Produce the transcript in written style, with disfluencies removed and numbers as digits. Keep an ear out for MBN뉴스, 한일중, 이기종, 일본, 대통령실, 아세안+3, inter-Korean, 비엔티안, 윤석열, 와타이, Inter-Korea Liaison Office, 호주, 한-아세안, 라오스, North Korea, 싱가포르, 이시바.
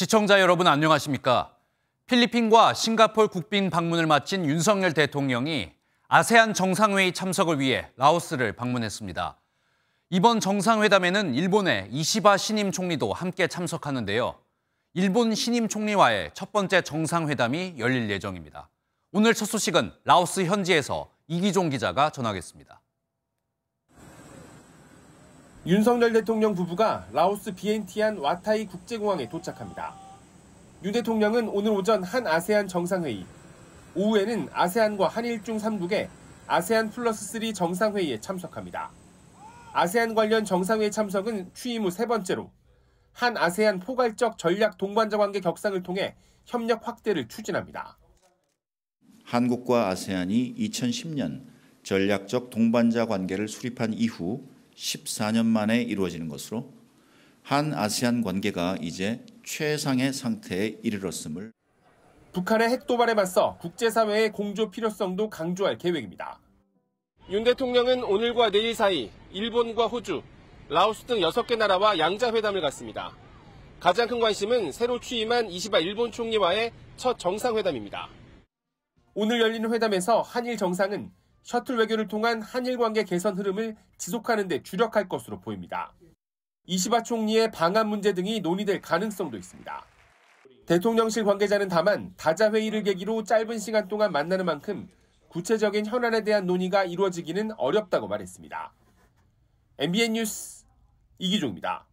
시청자 여러분 안녕하십니까? 필리핀과 싱가포르 국빈 방문을 마친 윤석열 대통령이 아세안 정상회의 참석을 위해 라오스를 방문했습니다. 이번 정상회담에는 일본의 이시바 신임 총리도 함께 참석하는데요. 일본 신임 총리와의 첫 번째 정상회담이 열릴 예정입니다. 오늘 첫 소식은 라오스 현지에서 이기종 기자가 전하겠습니다. 윤석열 대통령 부부가 라오스 비엔티안 와타이 국제공항에 도착합니다. 윤 대통령은 오늘 오전 한 아세안 정상회의, 오후에는 아세안과 한일 중 3국의 아세안+3 정상회의에 참석합니다. 아세안 관련 정상회의 참석은 취임 후 세 번째로 한 아세안 포괄적 전략 동반자 관계 격상을 통해 협력 확대를 추진합니다. 한국과 아세안이 2010년 전략적 동반자 관계를 수립한 이후 14년 만에 이루어지는 것으로 한 아세안 관계가 이제 최상의 상태에 이르렀음을 북한의 핵 도발에 맞서 국제사회의 공조 필요성도 강조할 계획입니다. 윤 대통령은 오늘과 내일 사이 일본과 호주, 라오스 등 6개 나라와 양자회담을 갖습니다. 가장 큰 관심은 새로 취임한 이시바 일본 총리와의 첫 정상회담입니다. 오늘 열리는 회담에서 한일 정상은 셔틀 외교를 통한 한일 관계 개선 흐름을 지속하는 데 주력할 것으로 보입니다. 이시바 총리의 방한 문제 등이 논의될 가능성도 있습니다. 대통령실 관계자는 다만 다자 회의를 계기로 짧은 시간 동안 만나는 만큼 구체적인 현안에 대한 논의가 이루어지기는 어렵다고 말했습니다. MBN 뉴스 이기종입니다.